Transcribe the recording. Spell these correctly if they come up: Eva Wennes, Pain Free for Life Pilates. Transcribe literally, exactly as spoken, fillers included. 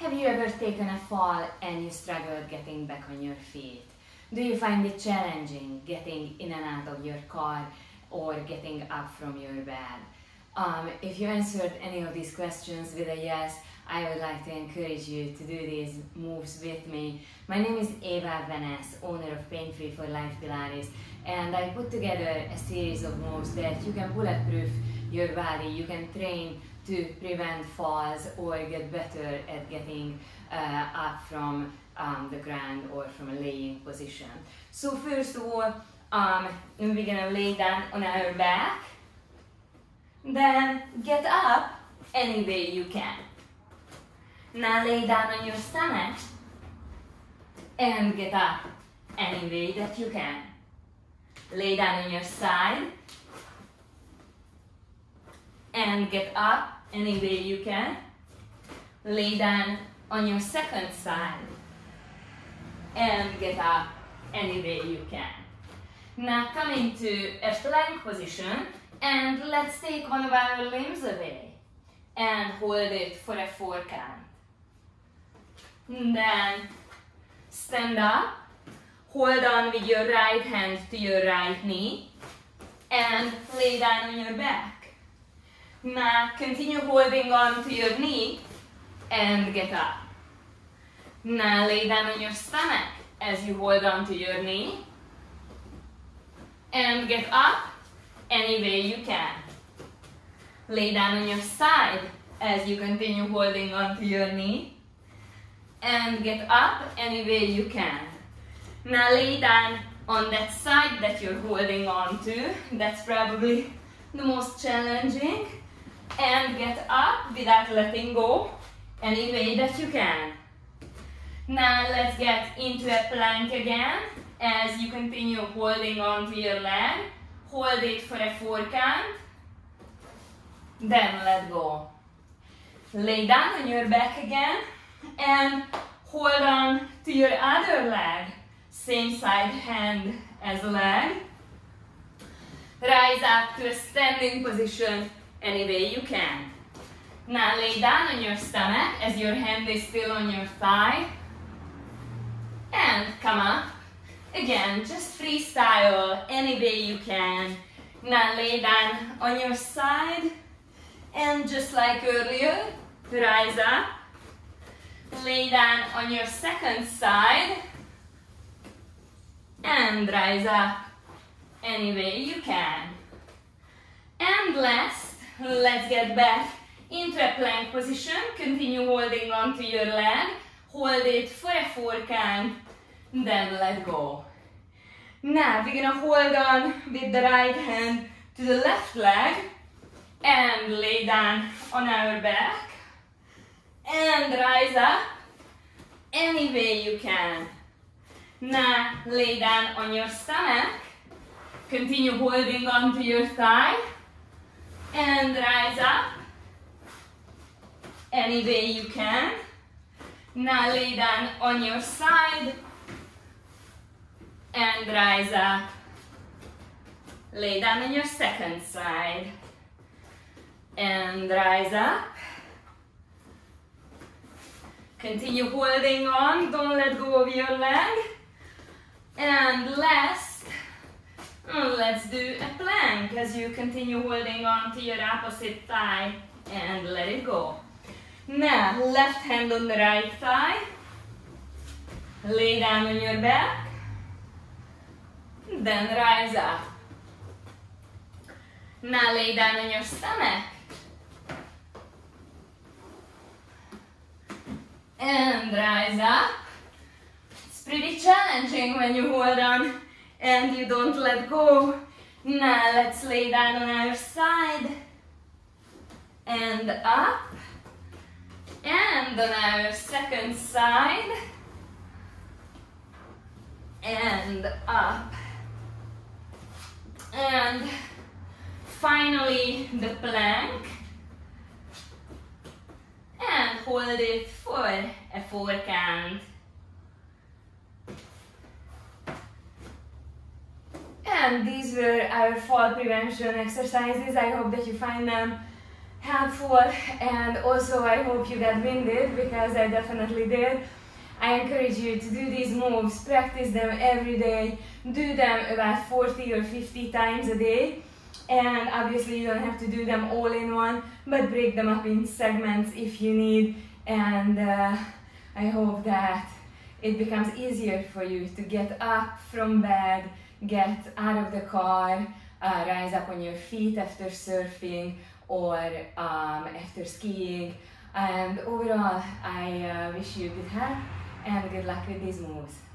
Have you ever taken a fall and you struggled getting back on your feet? Do you find it challenging getting in and out of your car or getting up from your bed? Um, if you answered any of these questions with a yes, I would like to encourage you to do these moves with me. My name is Eva Wennes, owner of Pain Free for Life Pilates, and I put together a series of moves that you can bulletproof your body, you can train to prevent falls or get better at getting uh, up from um, the ground or from a laying position. So first of all, um, we're gonna lay down on our back. Then get up any way you can. Now lay down on your stomach and get up any way that you can. Lay down on your side and get up any way you can. Lay down on your second side and get up any way you can. Now come into a plank position. And let's take one of our limbs away and hold it for a four count. And then stand up, hold on with your right hand to your right knee, and lay down on your back. Now continue holding on to your knee and get up. Now lay down on your stomach as you hold on to your knee and get up any way you can. Lay down on your side as you continue holding on to your knee and get up any way you can. Now lay down on that side that you're holding on to, that's probably the most challenging, and get up without letting go any way that you can. Now let's get into a plank again as you continue holding on to your leg. Hold it for a four count, then let go. Lay down on your back again and hold on to your other leg, same side hand as leg. Rise up to a standing position any way you can. Now lay down on your stomach as your hand is still on your thigh and come up. Again, just freestyle any way you can. Now lay down on your side and just like earlier, rise up. Lay down on your second side and rise up any way you can. And last, let's get back into a plank position. Continue holding on to your leg. Hold it for a four count. Then let go. Now we're gonna hold on with the right hand to the left leg and lay down on our back and rise up any way you can. Now lay down on your stomach, continue holding on to your thigh and rise up any way you can. Now lay down on your side and rise up. Lay down on your second side and rise up. Continue holding on, don't let go of your leg. And last, let's do a plank as you continue holding on to your opposite thigh and let it go. Now, left hand on the right thigh. Lay down on your back. Then rise up. Now lay down on your stomach. And rise up. It's pretty challenging when you hold on and you don't let go. Now let's lay down on our side. And up. And on our second side. And up. And finally the plank and hold it for a four count and these were our fall prevention exercises. I hope that you find them helpful, and also I hope you got winded, because I definitely did. I encourage you to do these moves, practice them every day, do them about forty or fifty times a day, and obviously you don't have to do them all in one, but break them up in segments if you need, and uh, I hope that it becomes easier for you to get up from bed, get out of the car, uh, rise up on your feet after surfing or um, after skiing, and overall I uh, wish you good health and good luck with these moves.